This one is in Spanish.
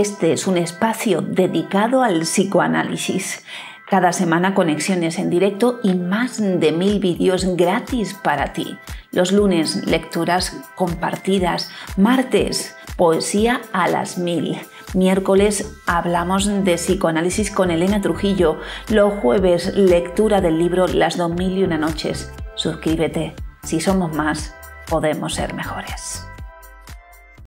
Este es un espacio dedicado al psicoanálisis. Cada semana conexiones en directo y más de 1000 vídeos gratis para ti. Los lunes, lecturas compartidas. Martes, poesía a las 1000. Miércoles, hablamos de psicoanálisis con Helena Trujillo. Los jueves, lectura del libro Las 2001 noches. Suscríbete. Si somos más, podemos ser mejores.